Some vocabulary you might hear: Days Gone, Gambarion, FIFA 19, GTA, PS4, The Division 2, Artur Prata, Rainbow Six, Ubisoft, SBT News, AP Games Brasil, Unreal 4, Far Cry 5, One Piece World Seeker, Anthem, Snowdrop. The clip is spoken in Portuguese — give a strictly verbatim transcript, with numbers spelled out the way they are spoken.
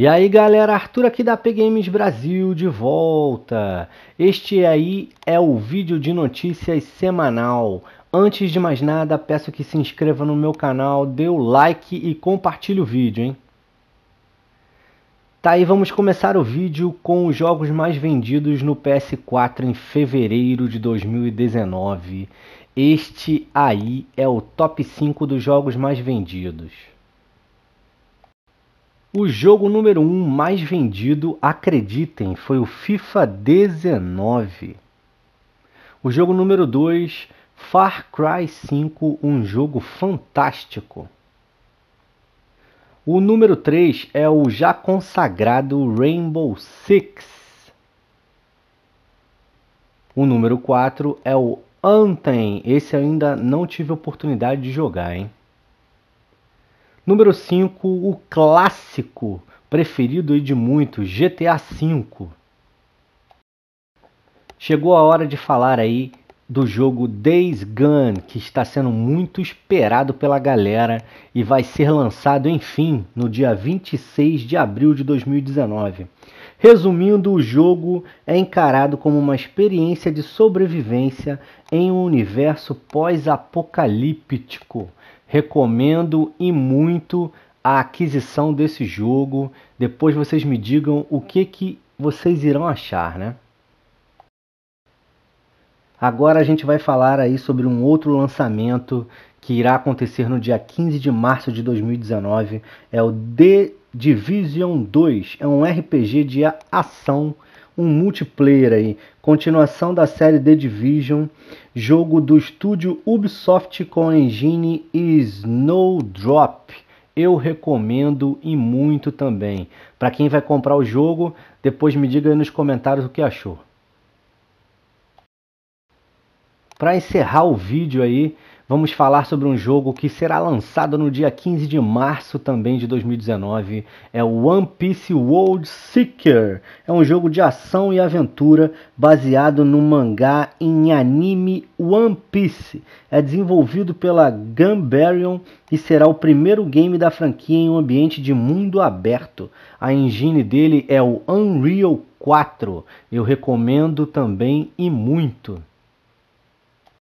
E aí galera, Arthur aqui da A P Games Brasil de volta. Este aí é o vídeo de notícias semanal. Antes de mais nada, peço que se inscreva no meu canal, dê o like e compartilhe o vídeo, hein? Tá aí, vamos começar o vídeo com os jogos mais vendidos no P S quatro em fevereiro de dois mil e dezenove. Este aí é o top cinco dos jogos mais vendidos. O jogo número um mais vendido, acreditem, foi o FIFA dezenove. O jogo número dois, Far Cry cinco, um jogo fantástico. O número três é o já consagrado Rainbow Six. O número quatro é o Anthem, esse eu ainda não tive oportunidade de jogar, hein? Número cinco, o clássico preferido e de muitos, G T A cinco. Chegou a hora de falar aí do jogo Days Gone, que está sendo muito esperado pela galera e vai ser lançado, enfim, no dia vinte e seis de abril de dois mil e dezenove. Resumindo, o jogo é encarado como uma experiência de sobrevivência em um universo pós-apocalíptico. Recomendo e muito a aquisição desse jogo. Depois vocês me digam o que, que vocês irão achar, né? Agora a gente vai falar aí sobre um outro lançamento que irá acontecer no dia quinze de março de dois mil e dezenove. É o The Division dois. É um R P G de ação, um multiplayer aí, continuação da série The Division, jogo do estúdio Ubisoft com engine Snowdrop. Eu recomendo e muito também. Para quem vai comprar o jogo, depois me diga aí nos comentários o que achou. Para encerrar o vídeo aí, vamos falar sobre um jogo que será lançado no dia quinze de março também de dois mil e dezenove. É o One Piece World Seeker. É um jogo de ação e aventura baseado no mangá em anime One Piece. É desenvolvido pela Gambarion e será o primeiro game da franquia em um ambiente de mundo aberto. A engine dele é o Unreal quatro. Eu recomendo também e muito.